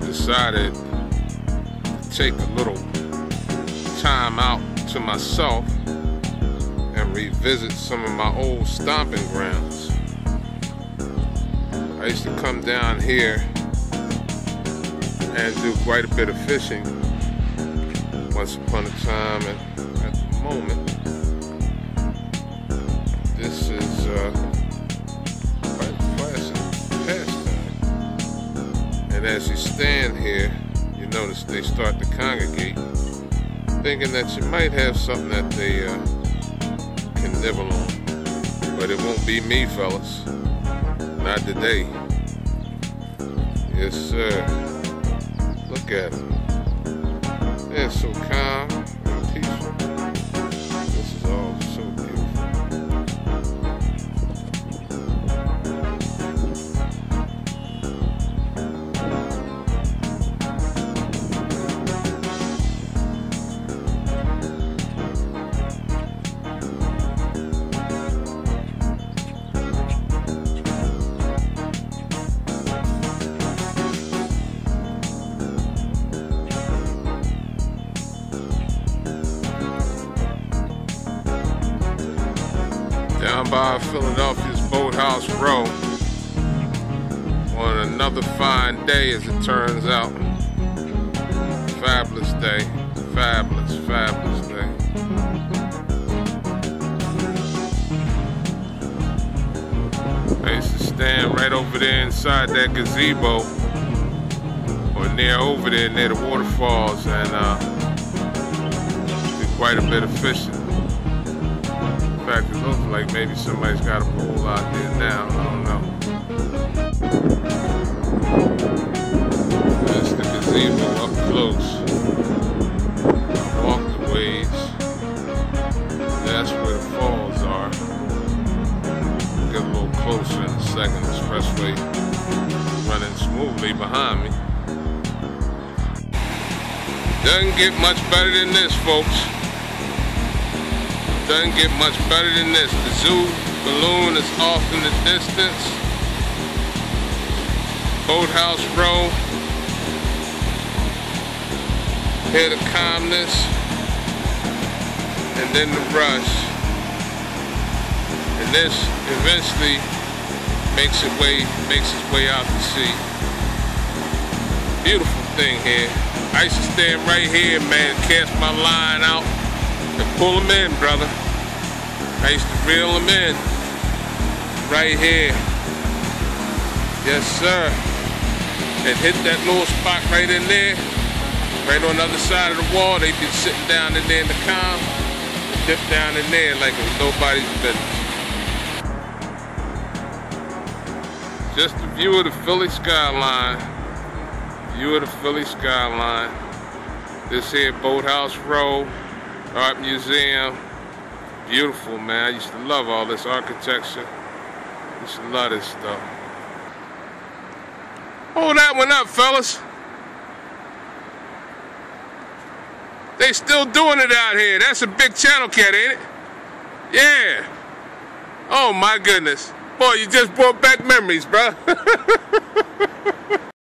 decided to take a little time out to myself and revisit some of my old stomping grounds. I used to come down here and do quite a bit of fishing once upon a time, and at the moment this is quite a classic pastime. And as you stand here, you notice they start to congregate, thinking that you might have something that they can nibble on. But it won't be me, fellas. Not today. Yes, sir. Look at them. They're so calm and peaceful. This is all so down by Philadelphia's Boathouse Row on another fine day, as it turns out. Fabulous day, fabulous, fabulous day. I used to stand right over there inside that gazebo, or near over there near the waterfalls, and do quite a bit of fishing. It looks like maybe somebody's got a pool out there now, I don't know. That's the gazebo up close. Walk the ways. That's where the falls are. Get a little closer in a second. Expressway running smoothly behind me. Doesn't get much better than this, folks. Doesn't get much better than this. The zoo balloon is off in the distance. Boathouse Row. Here the calmness, and then the rush. And this eventually makes its way out to sea. Beautiful thing here. I used to stand right here, man, cast my line out and pull them in, brother. I used to reel them in right here. Yes, sir. And hit that little spot right in there, right on the other side of the wall. They'd be sitting down in there in the calm, and dip down in there like it was nobody's business. Just a view of the Philly skyline. View of the Philly skyline. This here Boathouse Row Art Museum. Beautiful, man. I used to love all this architecture. I used to love this stuff. Hold that one up, fellas. They still doing it out here. That's a big channel cat, ain't it? Yeah. Oh, my goodness. Boy, you just brought back memories, bro.